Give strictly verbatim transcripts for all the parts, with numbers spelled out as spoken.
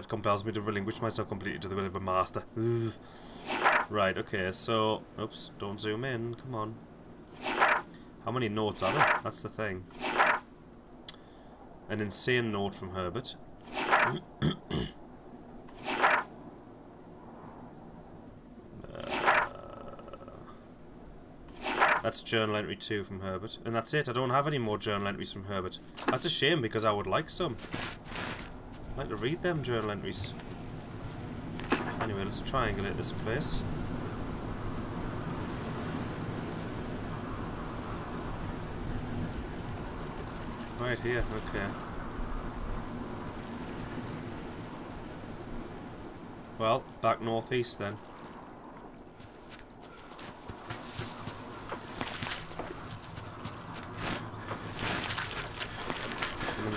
It compels me to relinquish myself completely to the will of a master. Ugh. Right, okay, so... Oops, don't zoom in, come on. How many notes are there? That's the thing. An insane note from Herbert. That's journal entry two from Herbert. And that's it. I don't have any more journal entries from Herbert. That's a shame because I would like some. I'd like to read them journal entries. Anyway, let's triangulate this place. Right here, okay. Well, back northeast then.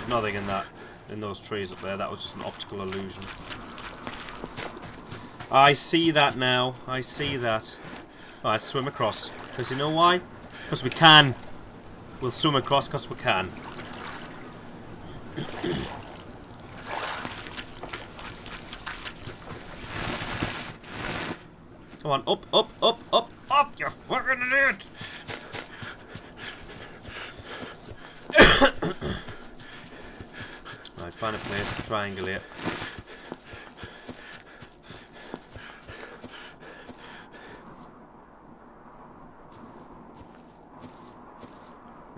Nothing in that, in those trees up there. That was just an optical illusion. I see that now. I see that. Alright, swim across. Because you know why? Because we can. We'll swim across because we can. Come on, up, up, up, up, up, you fucking idiot! Find a place to triangulate.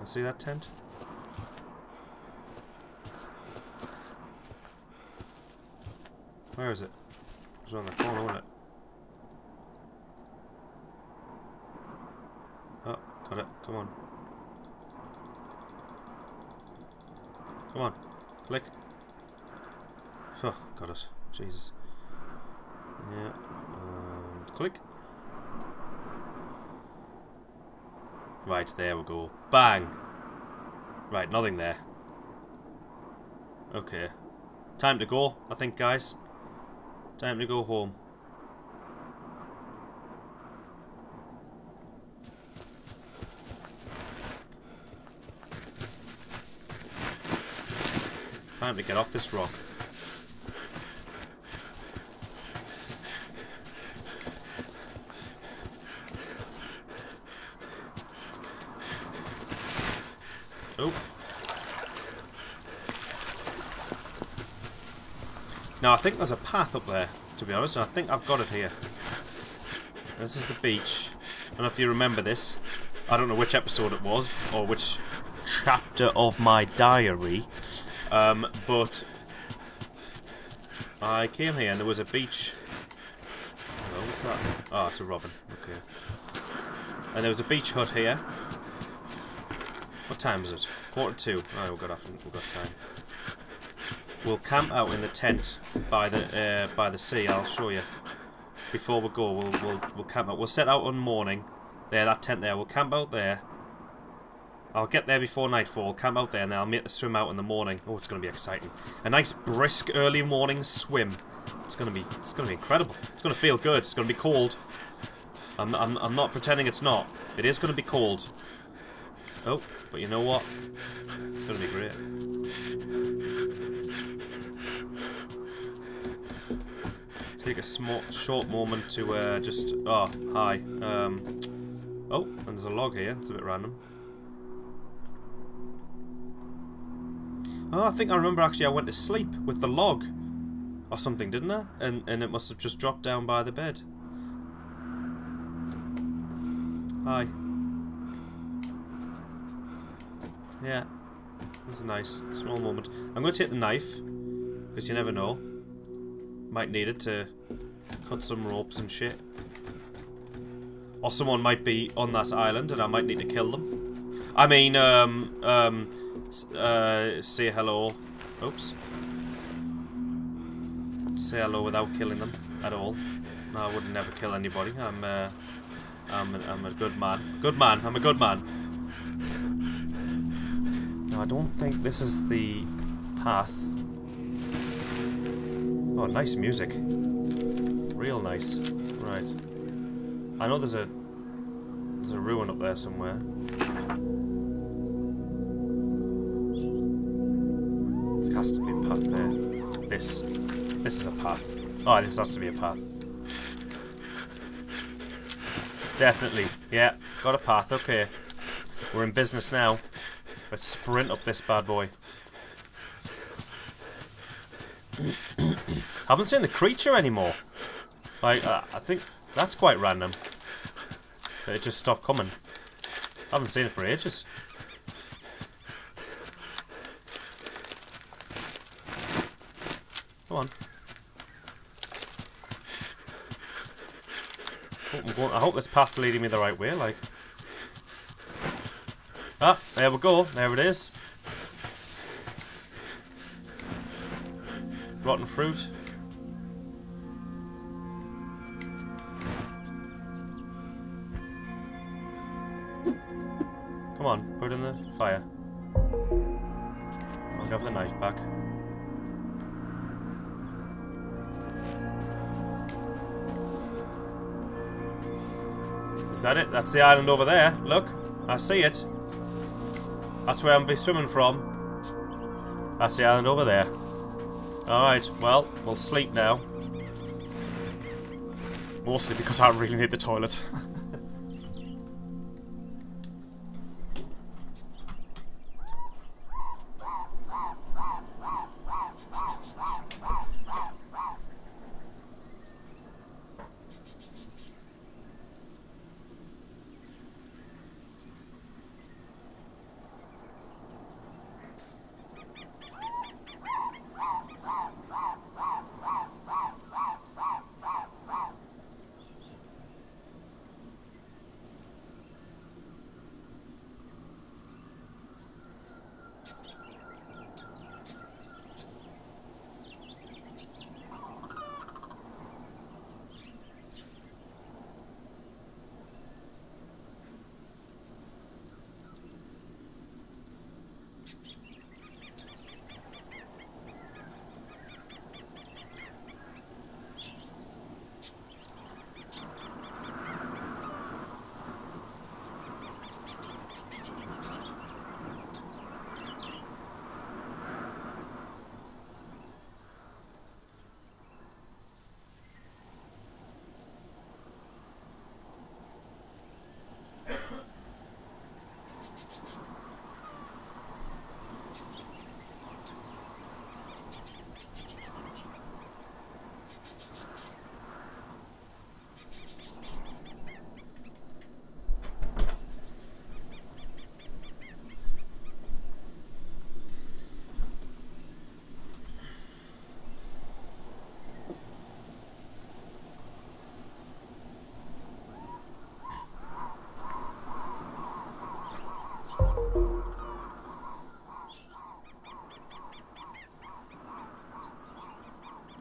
I see that tent. Where is it? It's on the corner, wasn't it? Oh, got it. Come on. Come on. Click. Oh, got it. Jesus. Yeah. Um, click. Right, there we go. Bang! Right, nothing there. Okay. Time to go, I think, guys. Time to go home. Time to get off this rock. Oh. Now I think there's a path up there, to be honest, and I think I've got it here. This is the beach. I don't know if you remember this. I don't know which episode it was, or which chapter of my diary, um, but I came here and there was a beach. Oh, what's that? Oh, it's a robin. Okay. And there was a beach hut here. What time is it? Quarter two. Oh, we've got off, we've got time. We'll camp out in the tent by the uh, by the sea. I'll show you. Before we go, we'll we'll we'll camp out. We'll set out on morning. There, that tent there. We'll camp out there. I'll get there before nightfall. We'll camp out there, and then I'll make the swim out in the morning. Oh, it's going to be exciting. A nice brisk early morning swim. It's going to be it's going to be incredible. It's going to feel good. It's going to be cold. I'm I'm I'm not pretending it's not. It is going to be cold. Oh, but you know what? It's gonna be great. Take a small, short moment to uh, just... Oh, hi. Um, oh, and there's a log here. It's a bit random. Oh, I think I remember actually I went to sleep with the log. Or something, didn't I? And, and it must have just dropped down by the bed. Hi. Yeah, this is nice. Small moment. I'm going to take the knife, because you never know. Might need it to cut some ropes and shit. Or someone might be on that island and I might need to kill them. I mean, um, um, uh, say hello. Oops. Say hello without killing them at all. No, I would never kill anybody. I'm, uh, I'm, a, I'm a good man. Good man. I'm a good man. I don't think this is the path. Oh, nice music. Real nice. Right. I know there's a there's a ruin up there somewhere. This has to be a path there. This. This is a path. Oh, this has to be a path. Definitely. Yeah, got a path. Okay. We're in business now. Let's sprint up this bad boy. Haven't seen the creature anymore. Like, uh, I think that's quite random. But it just stopped coming. Haven't seen it for ages. Come on. Oh, I'm going, I hope this path's leading me the right way, like. Ah, there we go. There it is. Rotten fruit. Come on, put it in the fire. I'll give the knife back. Is that it? That's the island over there. Look, I see it. That's where I'm be swimming from. That's the island over there. Alright, well, we'll sleep now. Mostly because I really need the toilet.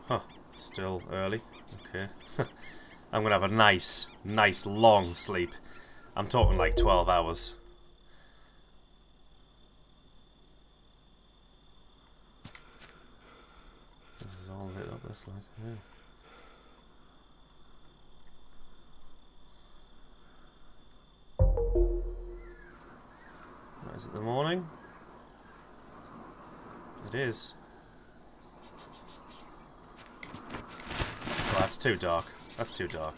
Huh, still early. Okay. I'm gonna have a nice, nice long sleep. I'm talking like twelve hours. This is all lit up, this light. Yeah. Is it the morning? It is. Oh, that's too dark. That's too dark.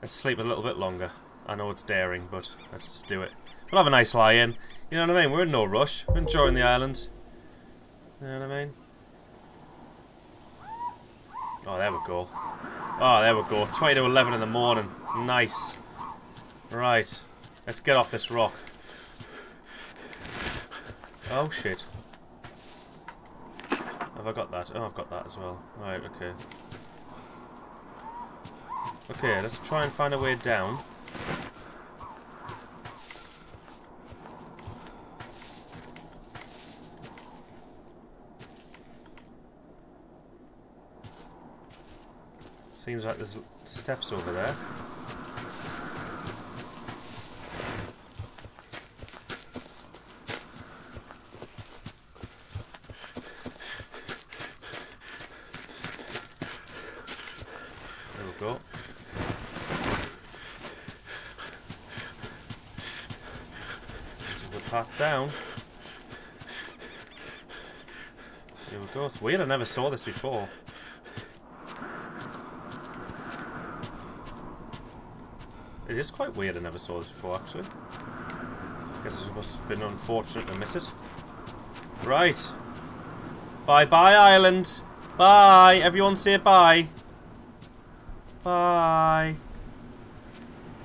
Let's sleep a little bit longer. I know it's daring, but let's just do it. We'll have a nice lie in. You know what I mean? We're in no rush. We're enjoying the island. You know what I mean? Oh, there we go. Oh, there we go. twenty to eleven in the morning. Nice. Right. Let's get off this rock. Oh, shit. Have I got that? Oh, I've got that as well. Right, okay. Okay, let's try and find a way down. Seems like there's steps over there. There we go. This is the path down. Here we go. It's weird, I never saw this before. It is quite weird, I never saw this before, actually. I guess it must have been unfortunate to miss it. Right. Bye-bye, island. Bye. Everyone say bye. Bye.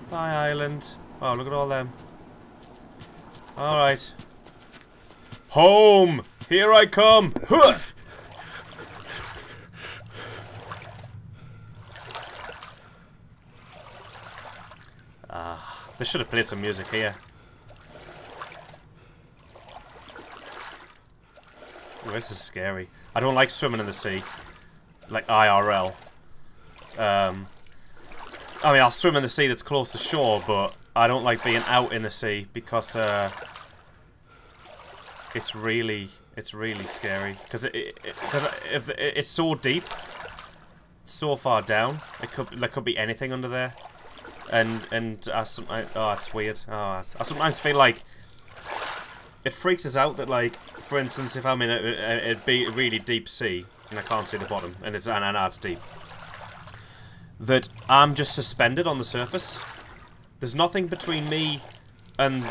Bye, island. Wow, look at all them. Alright. Home! Here I come! Huh! Ah, they should have played some music here. Oh, this is scary. I don't like swimming in the sea. Like I R L. Um, I mean, I'll swim in the sea that's close to shore, but I don't like being out in the sea because uh, it's really, it's really scary. Because it, it, it, if it, it's so deep, so far down, it could there could be anything under there, and and I, I, oh, it's weird. Oh, I, I sometimes feel like it freaks us out that, like, for instance, if I'm in a, a, it'd be a really deep sea and I can't see the bottom, and it's and I know it's deep, that I'm just suspended on the surface. There's nothing between me and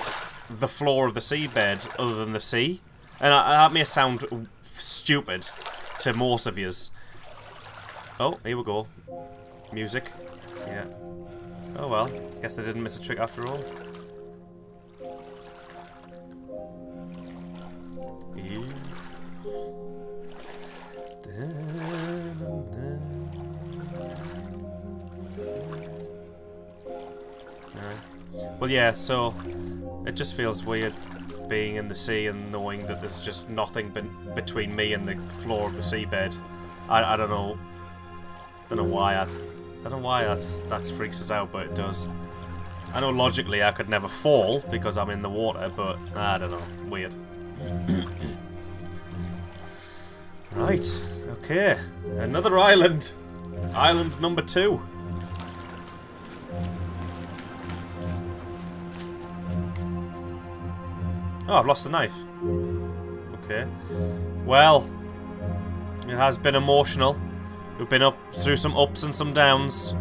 the floor of the seabed other than the sea. And I, that may sound stupid to most of yous. Oh, here we go. Music. Yeah. Oh well, guess they didn't miss a trick after all. Ew. Well, yeah, so it just feels weird being in the sea and knowing that there's just nothing be between me and the floor of the seabed. I, I don't know, don't know why I, I don't know why that's that freaks us out, but it does. I know logically I could never fall because I'm in the water, but I don't know, weird. Right, okay, another island, island number two. Oh, I've lost the knife. Okay. Well, it has been emotional. We've been up through some ups and some downs.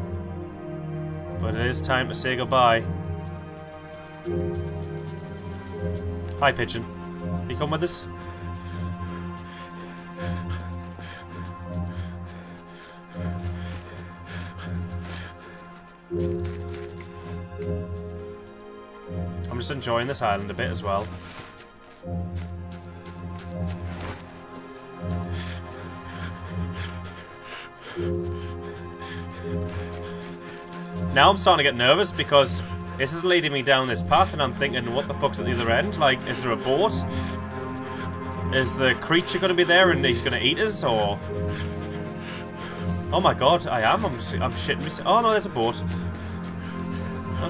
But it is time to say goodbye. Hi, pigeon. You come with us? I'm just enjoying this island a bit as well. Now I'm starting to get nervous because this is leading me down this path and I'm thinking, what the fuck's at the other end? Like, is there a boat? Is the creature going to be there and he's going to eat us, or... Oh my god, I am. I'm, I'm shitting myself. Oh no, there's a boat.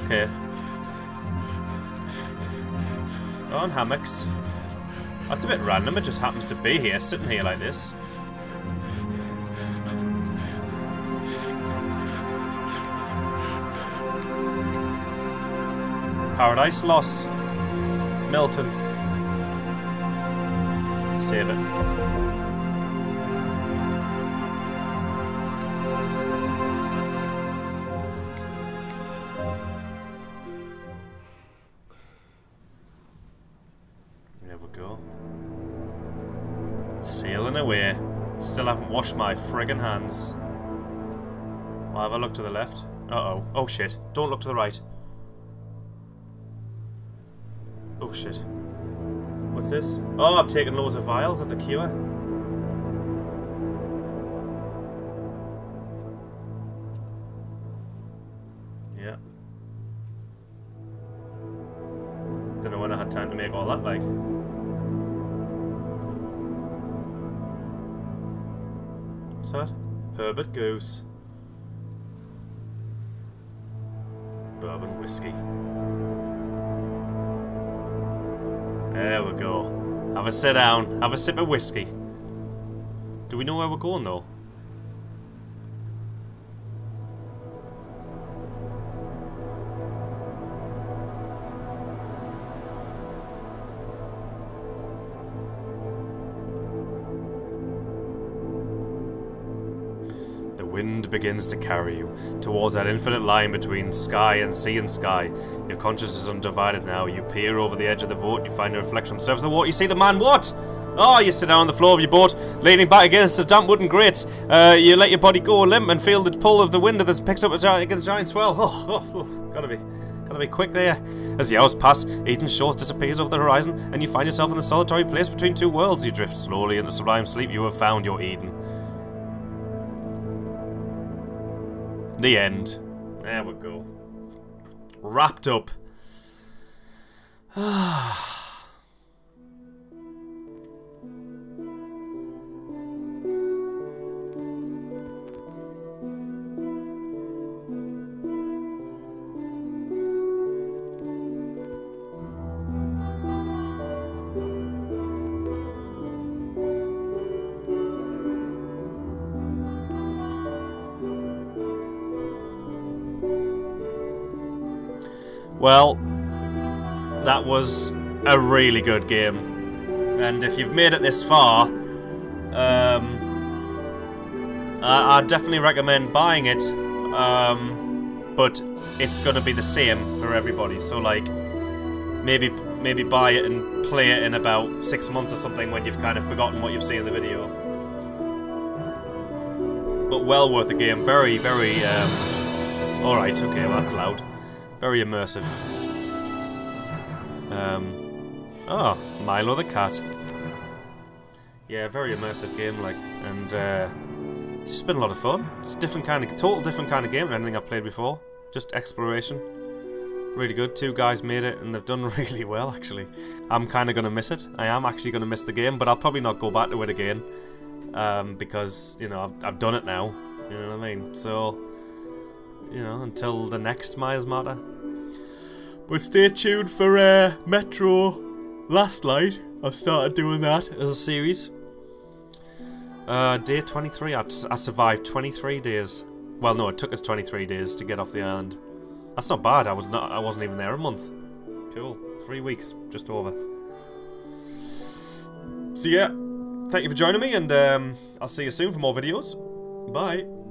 Okay. On hammocks. That's a bit random, it just happens to be here, sitting here like this. Paradise Lost. Milton. Save it. Sailing away. Still haven't washed my friggin' hands. Well, have I looked to the left? Uh-oh. Oh, shit. Don't look to the right. Oh, shit. What's this? Oh, I've taken loads of vials of the cure. Yeah. Don't know when I had time to make all that, like... That? Herbert Goose. Bourbon whiskey. There we go. Have a sit down. Have a sip of whiskey. Do we know where we're going though? wind begins to carry you towards that infinite line between sky and sea and sky. Your consciousness is undivided now. You peer over the edge of the boat and you find your reflection on the surface of the water. You see the man. What? Oh, you sit down on the floor of your boat, leaning back against the damp wooden grates. Uh, you let your body go limp and feel the pull of the wind that picks up a giant, a giant swell. Oh, oh, oh, gotta be... Gotta be quick there. As the hours pass, Eden Shores disappears over the horizon, and you find yourself in the solitary place between two worlds. You drift slowly into sublime sleep. You have found your Eden. The end. There we go. Wrapped up. Well, that was a really good game, and if you've made it this far, um, I, I definitely recommend buying it, um, but it's going to be the same for everybody, so like, maybe maybe buy it and play it in about six months or something when you've kind of forgotten what you've seen in the video. But well worth the game, very, very, um, alright, okay, well that's loud. Very immersive. Um, oh, Milo the Cat. Yeah, very immersive game, like, and uh, it's just been a lot of fun. It's a different kind of, total different kind of game than anything I've played before. Just exploration. Really good. Two guys made it, and they've done really well, actually. I'm kind of going to miss it. I am actually going to miss the game, but I'll probably not go back to it again. Um, because, you know, I've, I've done it now. You know what I mean? So, you know, until the next Miasmata. But stay tuned for uh, Metro Last Light. I've started doing that as a series. Uh, day twenty-three. I, I survived twenty-three days. Well, no, it took us twenty-three days to get off the island. That's not bad. I was not. I wasn't even there a month. Cool. Three weeks, just over. So yeah, thank you for joining me, and um, I'll see you soon for more videos. Bye.